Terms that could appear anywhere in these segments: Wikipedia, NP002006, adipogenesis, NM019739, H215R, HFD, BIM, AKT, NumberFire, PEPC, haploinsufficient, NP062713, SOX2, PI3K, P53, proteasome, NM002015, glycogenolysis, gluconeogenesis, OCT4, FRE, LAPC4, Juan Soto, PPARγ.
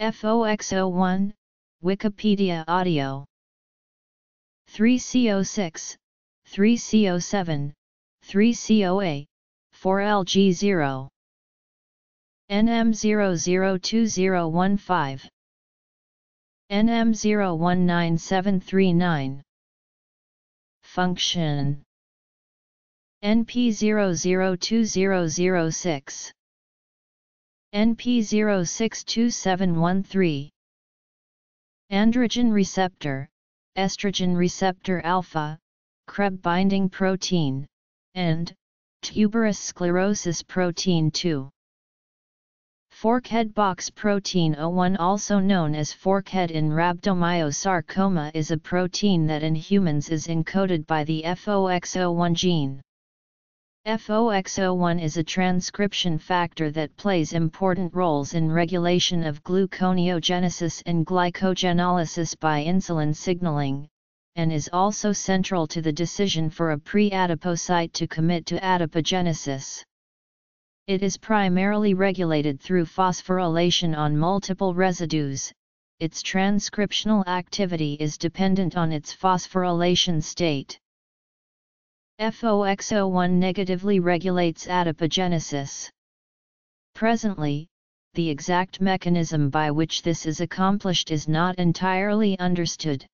FOXO1, Wikipedia Audio 3CO6, 3CO7, 3COA, 4LG0 NM002015 NM019739 Function NP002006 NP062713 Androgen receptor, estrogen receptor alpha, Krebs-binding protein, and tuberous sclerosis protein 2. Forkhead box protein O1, also known as forkhead in rhabdomyosarcoma, is a protein that in humans is encoded by the FOXO1 gene. FOXO1 is a transcription factor that plays important roles in regulation of gluconeogenesis and glycogenolysis by insulin signaling, and is also central to the decision for a pre-adipocyte to commit to adipogenesis. It is primarily regulated through phosphorylation on multiple residues. Its transcriptional activity is dependent on its phosphorylation state. FOXO1 negatively regulates adipogenesis. Presently, the exact mechanism by which this is accomplished is not entirely understood.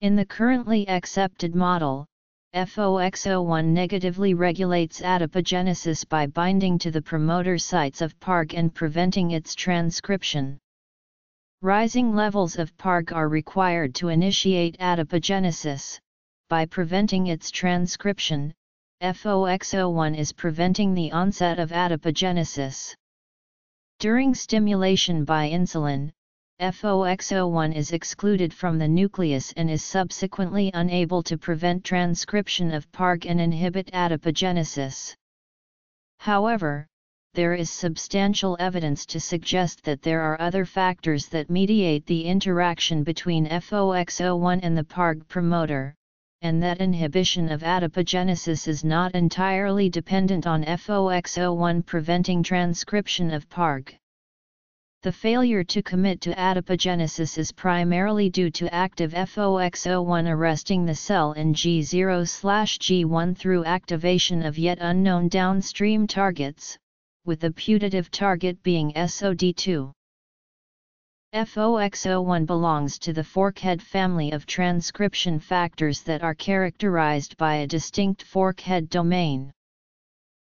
In the currently accepted model, FOXO1 negatively regulates adipogenesis by binding to the promoter sites of PPARγ and preventing its transcription. Rising levels of PPARγ are required to initiate adipogenesis. By preventing its transcription, FOXO1 is preventing the onset of adipogenesis. During stimulation by insulin, FOXO1 is excluded from the nucleus and is subsequently unable to prevent transcription of PPARγ and inhibit adipogenesis. However, there is substantial evidence to suggest that there are other factors that mediate the interaction between FOXO1 and the PPARγ promoter, and that inhibition of adipogenesis is not entirely dependent on FOXO1 preventing transcription of PPARγ. The failure to commit to adipogenesis is primarily due to active FOXO1 arresting the cell in G0/G1 through activation of yet unknown downstream targets, with the putative target being SOD2. FOXO1 belongs to the forkhead family of transcription factors that are characterized by a distinct forkhead domain.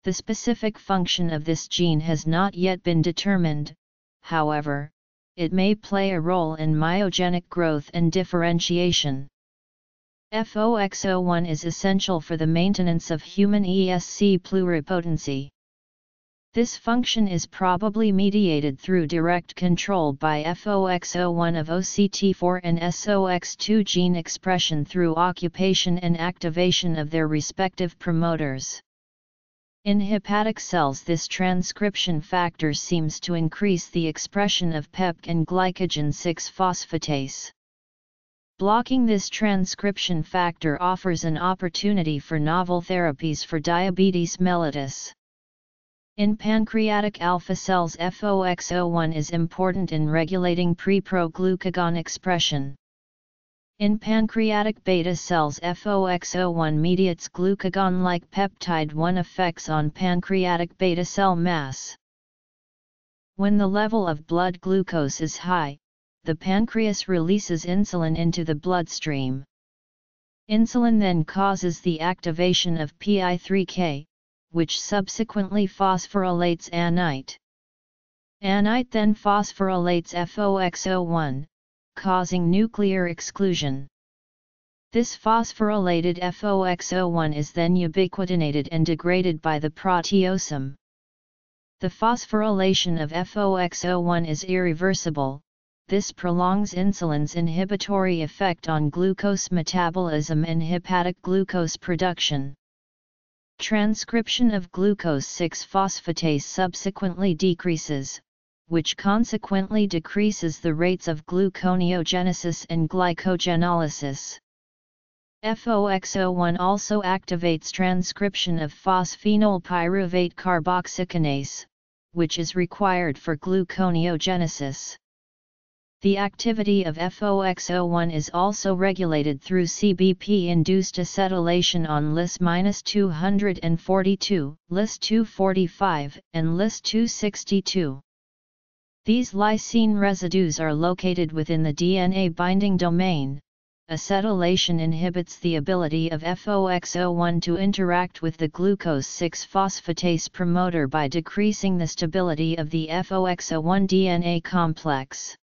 The specific function of this gene has not yet been determined, however, it may play a role in myogenic growth and differentiation. FOXO1 is essential for the maintenance of human ESC pluripotency. This function is probably mediated through direct control by FOXO1 of OCT4 and SOX2 gene expression through occupation and activation of their respective promoters. In hepatic cells, this transcription factor seems to increase the expression of PEPC and glycogen 6-phosphatase. Blocking this transcription factor offers an opportunity for novel therapies for diabetes mellitus. In pancreatic alpha cells, FOXO1 is important in regulating pre-proglucagon expression. In pancreatic beta cells, FOXO1 mediates glucagon-like peptide-1 effects on pancreatic beta cell mass. When the level of blood glucose is high, the pancreas releases insulin into the bloodstream. Insulin then causes the activation of PI3K, which subsequently phosphorylates Anite. Anite then phosphorylates FOXO1, causing nuclear exclusion. This phosphorylated FOXO1 is then ubiquitinated and degraded by the proteasome. The phosphorylation of FOXO1 is irreversible. This prolongs insulin's inhibitory effect on glucose metabolism and hepatic glucose production. Transcription of glucose 6-phosphatase subsequently decreases, which consequently decreases the rates of gluconeogenesis and glycogenolysis. FOXO1 also activates transcription of phosphenyl pyruvate carboxykinase, which is required for gluconeogenesis. the activity of FOXO1 is also regulated through CBP-induced acetylation on Lis-242, Lis-245, and Lis-262. These lysine residues are located within the DNA binding domain. Acetylation inhibits the ability of FOXO1 to interact with the glucose-6-phosphatase promoter by decreasing the stability of the FOXO1 DNA complex.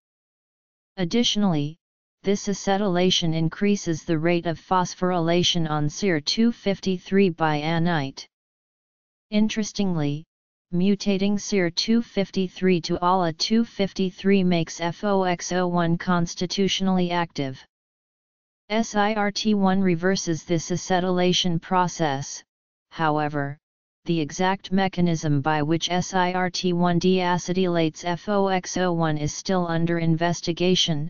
Additionally, this acetylation increases the rate of phosphorylation on SIR253 by-anite. Interestingly, mutating SIR253 to ALA253 makes FOXO1 constitutionally active. SIRT1 reverses this acetylation process, however, the exact mechanism by which SIRT1 deacetylates FOXO1 is still under investigation.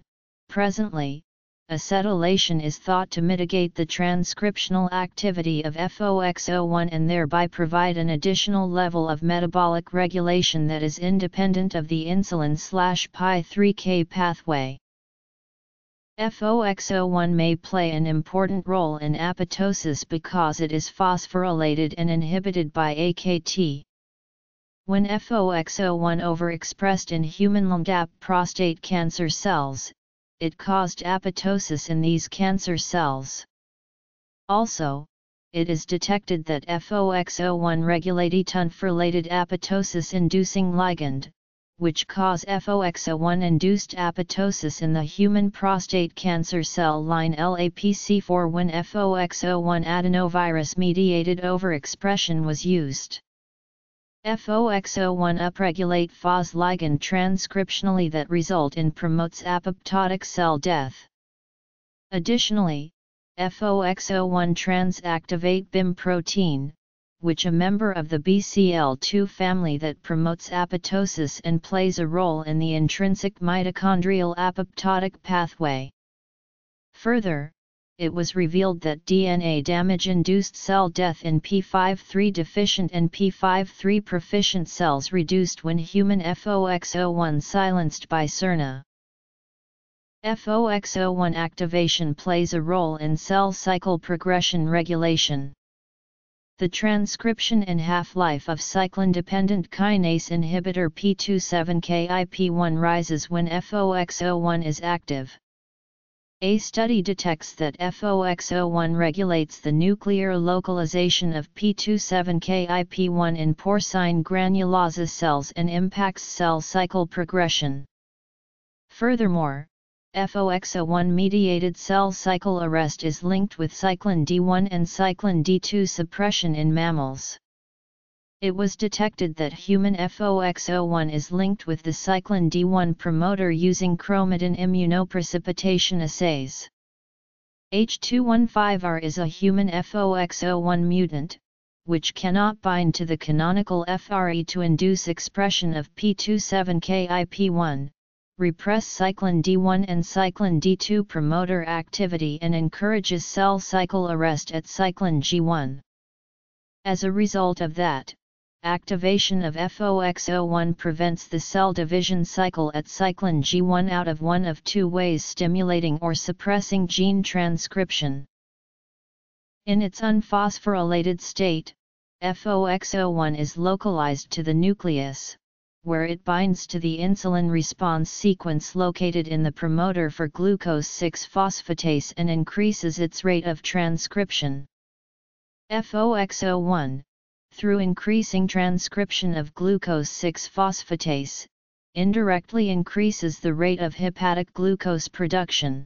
Presently, acetylation is thought to mitigate the transcriptional activity of FOXO1 and thereby provide an additional level of metabolic regulation that is independent of the insulin/PI3K pathway. FOXO1 may play an important role in apoptosis because it is phosphorylated and inhibited by AKT. When FOXO1 overexpressed in human lung-gap prostate cancer cells, it caused apoptosis in these cancer cells. Also, it is detected that FOXO1 regulates ETUN-related apoptosis-inducing ligand, which cause FOXO1-induced apoptosis in the human prostate cancer cell line LAPC4 when FOXO1 adenovirus-mediated overexpression was used. FOXO1 upregulate FOS ligand transcriptionally that result in promotes apoptotic cell death. Additionally, FOXO1 transactivate BIM protein, which a member of the BCL2 family that promotes apoptosis and plays a role in the intrinsic mitochondrial apoptotic pathway. Further, it was revealed that DNA damage induced cell death in P53 deficient and P53 proficient cells reduced when human FOXO1 silenced by Sirna. FOXO1 activation plays a role in cell cycle progression regulation. The transcription and half-life of cyclin-dependent kinase inhibitor P27KIP1 rises when FOXO1 is active. A study detects that FOXO1 regulates the nuclear localization of P27KIP1 in porcine granulosa cells and impacts cell cycle progression. Furthermore, FOXO1-mediated cell cycle arrest is linked with cyclin D1 and cyclin D2 suppression in mammals. It was detected that human FOXO1 is linked with the cyclin D1 promoter using chromatin immunoprecipitation assays. H215R is a human FOXO1 mutant, which cannot bind to the canonical FRE to induce expression of P27KIP1. Repress cyclin D1 and cyclin D2 promoter activity and encourages cell cycle arrest at cyclin G1. As a result of that, activation of FOXO1 prevents the cell division cycle at cyclin G1 out of one of two ways, stimulating or suppressing gene transcription. In its unphosphorylated state, FOXO1 is localized to the nucleus, where it binds to the insulin response sequence located in the promoter for glucose-6-phosphatase and increases its rate of transcription. FOXO1, through increasing transcription of glucose-6-phosphatase, indirectly increases the rate of hepatic glucose production.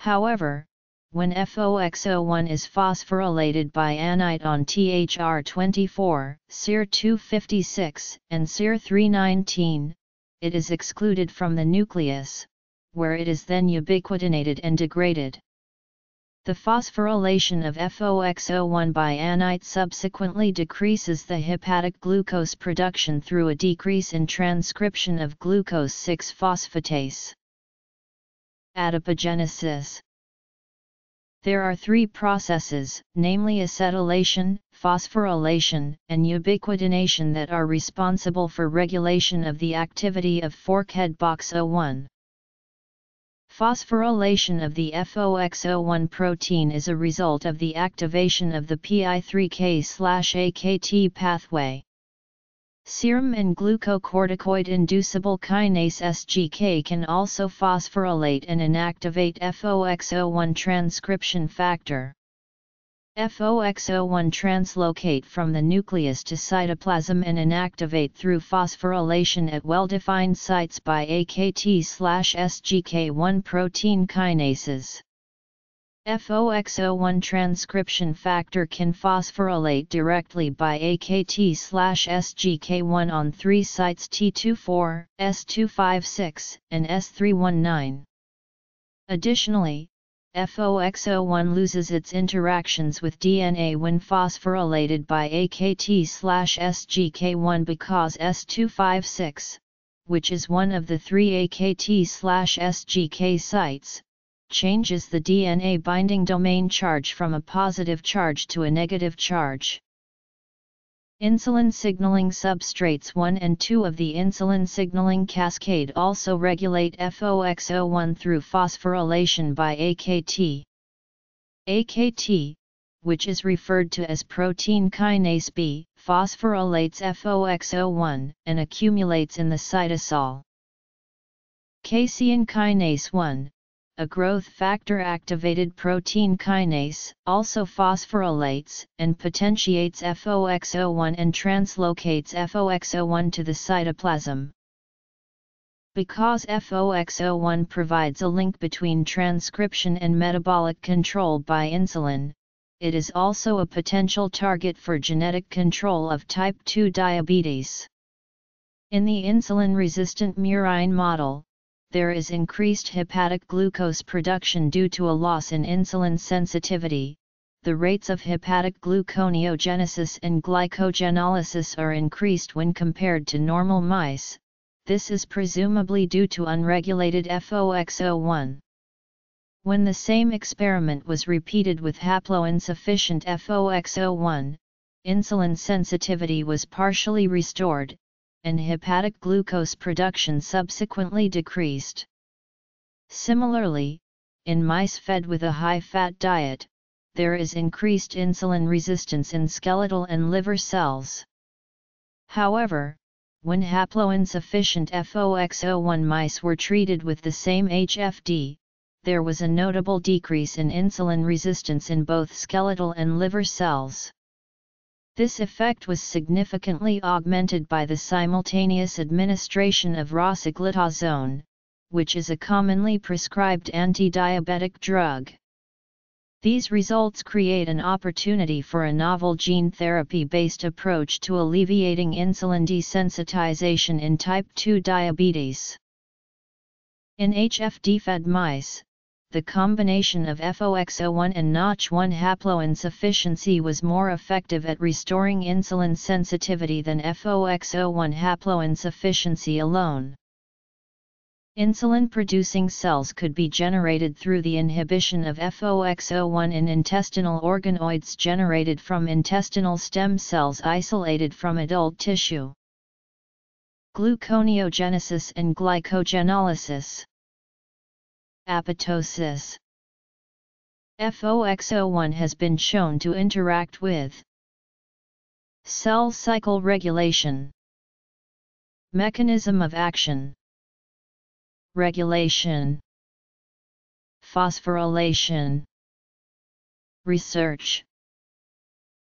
However, when FOXO1 is phosphorylated by anite on THR24, SIR256, and SIR319, it is excluded from the nucleus, where it is then ubiquitinated and degraded. The phosphorylation of FOXO1 by anite subsequently decreases the hepatic glucose production through a decrease in transcription of glucose-6-phosphatase. Adipogenesis. There are three processes, namely acetylation, phosphorylation, and ubiquitination that are responsible for regulation of the activity of FOXO1. Phosphorylation of the FOXO1 protein is a result of the activation of the PI3K/AKT pathway. Serum and glucocorticoid-inducible kinase SGK can also phosphorylate and inactivate FOXO1 transcription factor. FOXO1 translocate from the nucleus to cytoplasm and inactivate through phosphorylation at well-defined sites by AKT/SGK1 protein kinases. FOXO1 transcription factor can phosphorylate directly by AKT/SGK1 on three sites T24, S256, and S319. Additionally, FOXO1 loses its interactions with DNA when phosphorylated by AKT/SGK1 because S256, which is one of the three AKT/SGK sites, changes the DNA binding domain charge from a positive charge to a negative charge. Insulin signaling substrates 1 and 2 of the insulin signaling cascade also regulate FOXO1 through phosphorylation by AKT. AKT, which is referred to as protein kinase B, phosphorylates FOXO1 and accumulates in the cytosol. Casein kinase 1, a growth factor-activated protein kinase, also phosphorylates and potentiates FOXO1 and translocates FOXO1 to the cytoplasm. Because FOXO1 provides a link between transcription and metabolic control by insulin, it is also a potential target for genetic control of type 2 diabetes. In the insulin-resistant murine model, there is increased hepatic glucose production due to a loss in insulin sensitivity. The rates of hepatic gluconeogenesis and glycogenolysis are increased when compared to normal mice. This is presumably due to unregulated FOXO1. When the same experiment was repeated with haploinsufficient FOXO1, insulin sensitivity was partially restored, and hepatic glucose production subsequently decreased. Similarly, in mice fed with a high-fat diet, there is increased insulin resistance in skeletal and liver cells. However, when haploinsufficient FOXO1 mice were treated with the same HFD, there was a notable decrease in insulin resistance in both skeletal and liver cells. This effect was significantly augmented by the simultaneous administration of rosiglitazone, which is a commonly prescribed anti-diabetic drug. These results create an opportunity for a novel gene therapy-based approach to alleviating insulin desensitization in type 2 diabetes. In HFD-fed mice, the combination of FOXO1 and NOTCH1 haploinsufficiency was more effective at restoring insulin sensitivity than FOXO1 haploinsufficiency alone. Insulin-producing cells could be generated through the inhibition of FOXO1 in intestinal organoids generated from intestinal stem cells isolated from adult tissue. Gluconeogenesis and glycogenolysis. Apoptosis. FOXO1 has been shown to interact with cell cycle regulation. Mechanism of action: regulation, phosphorylation, research.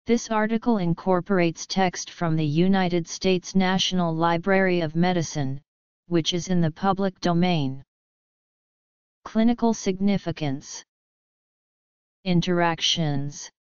This article incorporates text from the United States National Library of Medicine, which is in the public domain. Clinical significance. Interactions.